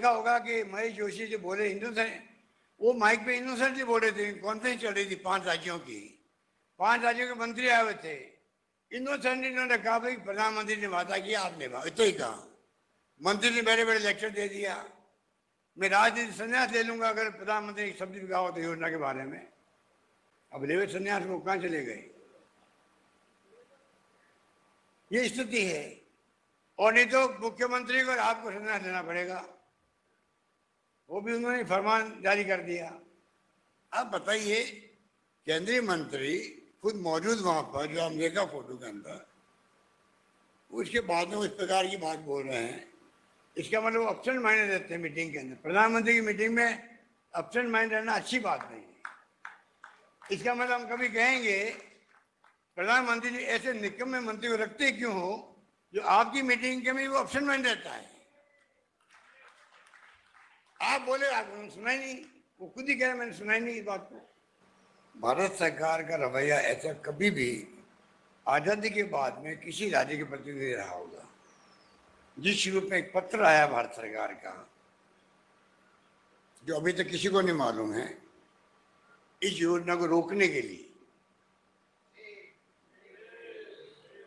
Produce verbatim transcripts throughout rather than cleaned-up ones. देखा होगा कि महेश जोशी जो बोले हिंदू थे, वो माइक पे इनोसेंटली बोले थे। कॉन्फ्रेंस चल रही थी पांच राज्यों की, पांच राज्यों के मंत्री आए हुए थे। इनोसेंटली इन्होंने कहा भाई प्रधानमंत्री ने वादा किया आपने इतना ही कहा। मंत्री ने बड़े बड़े लेक्चर दे दिया, मैं राजनीति संन्यास ले लूंगा अगर प्रधानमंत्री सब्जी विकास योजना के बारे में। अब लेवे संन्यास को कहाँ चले गए, ये स्थिति है। और नहीं तो मुख्यमंत्री को आपको संन्यास लेना पड़ेगा, वो भी उन्होंने फरमान जारी कर दिया। आप बताइए, केंद्रीय मंत्री खुद मौजूद वहां पर, जो हम देखा फोटो के अंदर, उसके बाद में उस प्रकार की बात बोल रहे हैं। इसका मतलब ऑप्शन माइंड रहते हैं मीटिंग के अंदर। प्रधानमंत्री की मीटिंग में ऑप्शन माइंड रहना अच्छी बात नहीं है। इसका मतलब हम कभी कहेंगे प्रधानमंत्री जी ऐसे निकम्मे मंत्री को रखते क्यों हो जो आपकी मीटिंग के में वो ऑप्शन माइंड रहता है। आप बोले आपने सुना ही नहीं, वो खुद ही कह रहे मैंने सुना ही नहीं इस बात को। भारत सरकार का रवैया ऐसा कभी भी आज़ादी के बाद में किसी राज्य के प्रति नहीं रहा होगा। जिस रूप में एक पत्र आया भारत सरकार का, जो अभी तक किसी को नहीं मालूम है, इस योजना को रोकने के लिए।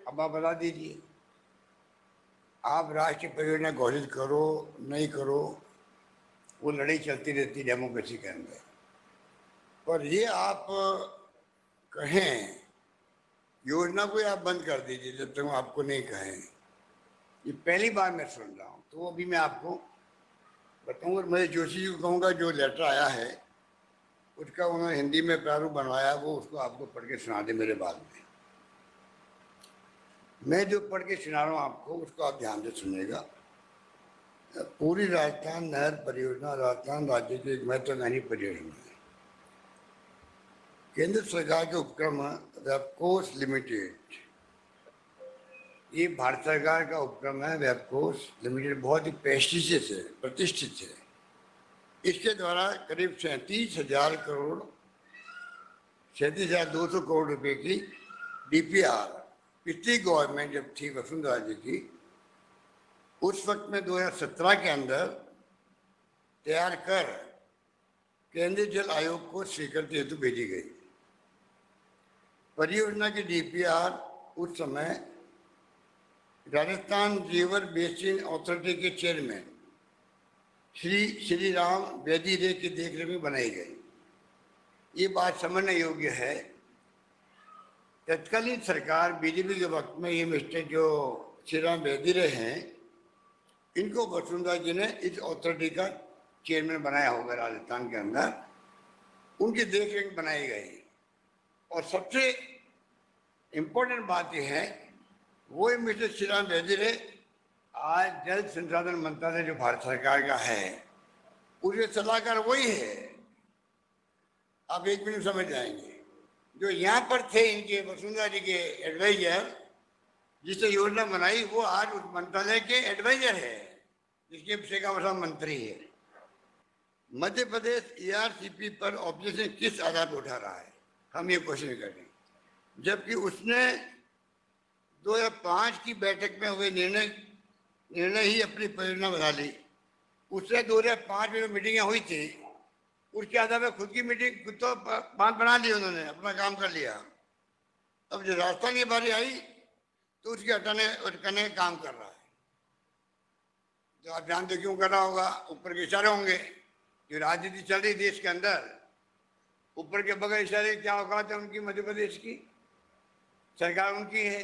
अब आप बता दीजिए, आप राष्ट्रीय परियोजना घोषित करो नहीं करो, वो लड़ाई चलती रहती डेमोक्रेसी के अंदर। पर ये आप कहें योजना को आप बंद कर दीजिए जब तक तो आपको नहीं कहें, ये पहली बार मैं सुन रहा हूँ। तो अभी मैं आपको बताऊँगा, मैं जोशी जी को कहूँगा जो लेटर आया है उसका उन्होंने हिंदी में प्रारूप बनवाया, वो उसको आपको पढ़ के सुना दे मेरे बाद में। मैं जो पढ़ के सुना रहा हूँ आपको, उसको आप ध्यान से सुनिएगा। पूरी राजस्थान नहर परियोजना राजस्थान राज्य की एक महत्वपूर्ण परियोजना है। केंद्र सरकार के उपक्रम वेबकोस लिमिटेड, ये भारत सरकार का उपक्रम है। वेबकोस लिमिटेड बहुत ही प्रेस्टिजियस है, प्रतिष्ठित है। इसके द्वारा करीब सैंतीस हजार करोड़ सैंतीस हजार दो सौ करोड़ रुपए की डीपीआर पिछली गवर्नमेंट जब थी वसुंधरा जी की, उस वक्त में दो हज़ार सत्रह के अंदर तैयार कर केंद्रीय जल आयोग को स्वीकृति हेतु भेजी गई। परियोजना की डीपीआर उस समय राजस्थान रिवर बेसिन अथॉरिटी के चेयरमैन श्री श्रीराम वेदिरे की देखरेख में बनाई गई। ये बात समझने योग्य है। तत्कालीन सरकार बीजेपी के वक्त में ये मिस्टर जो श्रीराम वेदिरे हैं, इनको वसुंधरा जी ने इस अथॉरिटी का चेयरमैन बनाया होगा। राजस्थान के अंदर उनकी देखरेख बनाई गई। और सबसे इम्पोर्टेंट बात यह है, वो मिस्टर श्रीराम वेदिरे आज जल संसाधन मंत्रालय जो भारत सरकार का है उसके सलाहकार वही है। आप एक मिनट समझ जाएंगे। जो यहाँ पर थे इनके वसुंधरा जी के एडवाइजर, जिसने योजना बनाई, वो आज उस मंत्रालय के एडवाइजर है जिसके शेखावत मंत्री है। मध्य प्रदेश एआरसीपी पर ऑब्जेक्शन किस आधार पर उठा रहा है, हम ये क्वेश्चन करें, जबकि उसने दो हज़ार पाँच की बैठक में हुए निर्णय निर्णय ही अपनी परियोजना बना ली। उसने दो हज़ार पाँच में जो मीटिंगें हुई थी उसके आधार पर खुद की मीटिंग खुद तो बात बना ली, उन्होंने अपना काम कर लिया। अब जो राजस्थान की बारी आई तो उसके हटाने उटकने काम कर रहा है। जो आप जानते क्यों कर रहा होगा, ऊपर के इशारे होंगे। जो राजनीति चल रही देश के अंदर, ऊपर के बगैर इशारे क्या औकात है उनकी। मध्य प्रदेश की सरकार उनकी है,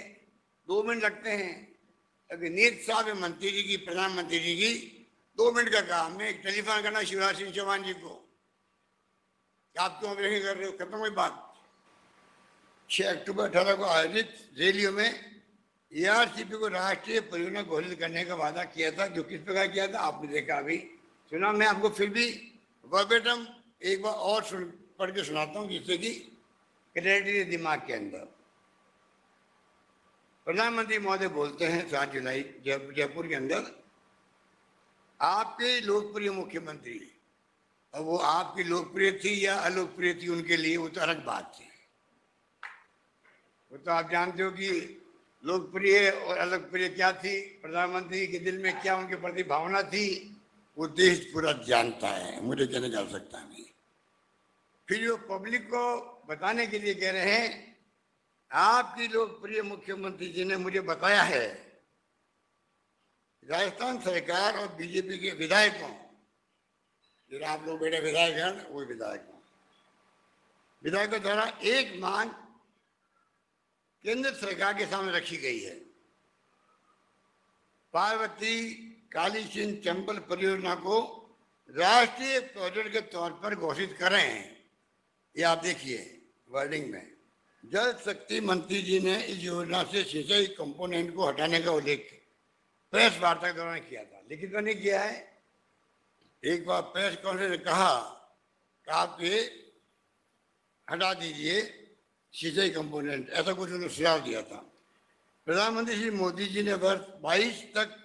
दो मिनट लगते हैं। अगर नीत साहब मंत्री जी की, प्रधानमंत्री जी की दो मिनट का काम है, एक टेलीफोन करना शिवराज सिंह चौहान जी को, आप क्यों ऑपरेशन कर रहे हो, खत्म हुई बात। छह अक्टूबर अठारह को आयोजित रैलियों में एआरसीपी को राष्ट्रीय परियोजना घोषित करने का वादा किया था, जो किस प्रकार किया था आपने देखा, अभी सुना। मैं आपको फिर भी वर्बेटम एक बार और सुन पढ़ के सुनाता हूँ, जिससे कि क्लैरिटी दिमाग के अंदर। प्रधानमंत्री महोदय बोलते हैं सात जुलाई जयपुर जयपुर के अंदर, आपके लोकप्रिय मुख्यमंत्री, और वो आपकी लोकप्रिय थी या अलोकप्रिय थी उनके लिए वो तो अलग बात थी। वो तो आप जानते हो कि लोकप्रिय और अलोकप्रिय क्या थी, प्रधानमंत्री के दिल में क्या उनके प्रति भावना थी, वो देश पूरा जानता है, मुझे कहने की आवश्यकता नहीं। फिर वो पब्लिक को बताने के लिए कह रहे हैं, आपकी लोकप्रिय मुख्यमंत्री जी ने मुझे बताया है, राजस्थान सरकार और बीजेपी के विधायकों, जो आप लोग बेटे विधायक हैं, वो विधायक हों, विधायकों द्वारा एक मांग केंद्र सरकार के सामने रखी गई है, पार्वती कालीसिंध चंबल परियोजना को राष्ट्रीय प्रोजेक्ट के तौर पर घोषित करें। ये आप देखिए वर्डिंग में, जल शक्ति मंत्री जी ने इस योजना से सिंचाई कंपोनेंट को हटाने का उल्लेख प्रेस वार्ता के दौरान किया था, लिखित में नहीं किया है। एक बार प्रेस कॉन्फ्रेंस में कहा कि आप ये हटा दीजिए सिंचाई कंपोनेंट, ऐसा कुछ उन्होंने सुझाव दिया था। प्रधानमंत्री श्री मोदी जी ने वर्ष बाईस तक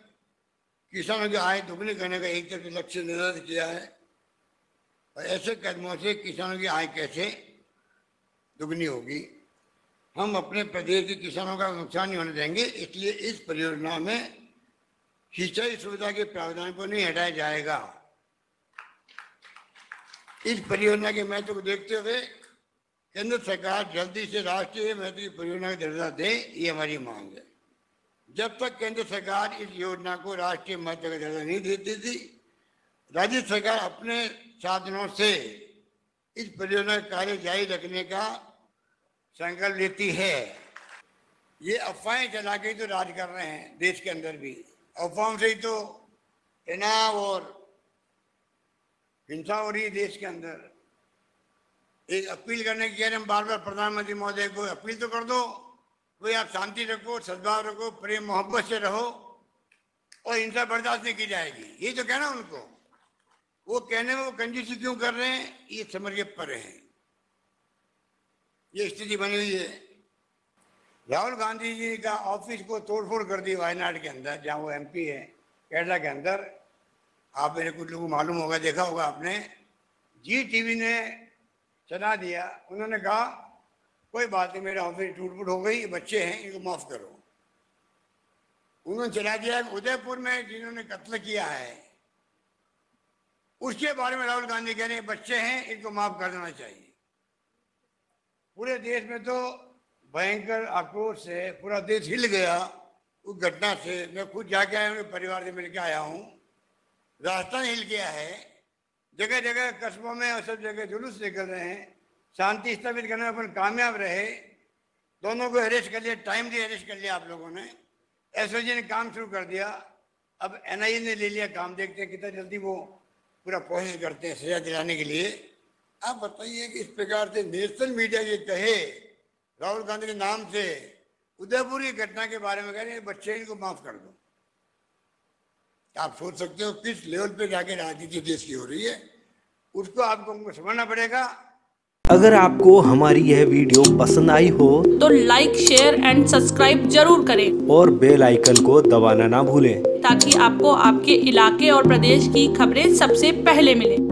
किसानों की आय दोगुनी करने का एक तरफ लक्ष्य निर्धारित किया है, और ऐसे कदमों से किसानों की आय कैसे दुगनी होगी, हम अपने प्रदेश के किसानों का नुकसान नहीं होने देंगे, इसलिए इस परियोजना में सिंचाई सुविधा के प्रावधान को नहीं हटाया जाएगा। इस परियोजना के महत्व को देखते हुए केंद्र सरकार जल्दी से राष्ट्रीय महत्व की परियोजना की दर्जा दे, ये हमारी मांग है। जब तक केंद्र सरकार इस योजना को राष्ट्रीय महत्व का दर्जा नहीं देती थी, राज्य सरकार अपने साधनों से इस परियोजना कार्य जारी रखने का संकल्प लेती है। ये अफवाहें चला के ही तो राज कर रहे हैं देश के अंदर भी, अफवाहों से ही तो तनाव और हिंसा हो रही है देश के अंदर। एक अपील करने की हम बार बार प्रधानमंत्री महोदय को अपील तो कर दो, कोई आप शांति रखो, सद्भाव रखो, प्रेम मोहब्बत से रहो और हिंसा बर्दाश्त नहीं की जाएगी, ये तो कहना उनको। वो कहने में वो कंजूसी क्यों कर रहे हैं, ये समझ के परे हैं, ये स्थिति बनी हुई है। राहुल गांधी जी का ऑफिस को तोड़फोड़ कर दी वायनाड के अंदर, जहाँ वो एमपी है केरला के अंदर। आप मेरे कुछ लोगों को मालूम होगा, देखा होगा आपने, जी टीवी ने चला दिया, उन्होंने कहा कोई बात नहीं, मेरा ऑफिस टूट फूट हो गई, बच्चे हैं, इनको माफ़ करो, उन्होंने चला दिया। उदयपुर में जिन्होंने कत्ल किया है उसके बारे में राहुल गांधी कह रहे हैं बच्चे हैं, इनको माफ कर देना चाहिए। पूरे देश में तो भयंकर आक्रोश है, पूरा देश हिल गया उस घटना से। मैं खुद जाके आया हूँ, परिवार से मिलकर आया हूँ, राजस्थान हिल गया है, जगह जगह कस्बों में और सब जगह जुलूस निकल रहे हैं। शांति स्थापित करने में अपन कामयाब रहे, दोनों को अरेस्ट कर लिया, टाइमली अरेस्ट कर लिया आप लोगों ने, एसओजी ने काम शुरू कर दिया, अब एनआईए ने ले लिया काम, देखते हैं कितना जल्दी वो पूरा कोशिश करते हैं सजा दिलाने के लिए। आप बताइए कि इस प्रकार से नेशनल मीडिया ये कहे राहुल गांधी के नाम से, उदयपुर की घटना के बारे में कह रहे हैं बच्चे इनको माफ कर दो, आप सोच सकते हो किस लेवल पे जाके राजनीति देश की हो रही है, उसको आपको समझना पड़ेगा। अगर आपको हमारी यह वीडियो पसंद आई हो तो लाइक, शेयर एंड सब्सक्राइब जरूर करें और बेल आइकन को दबाना ना भूलें, ताकि आपको आपके इलाके और प्रदेश की खबरें सबसे पहले मिलें।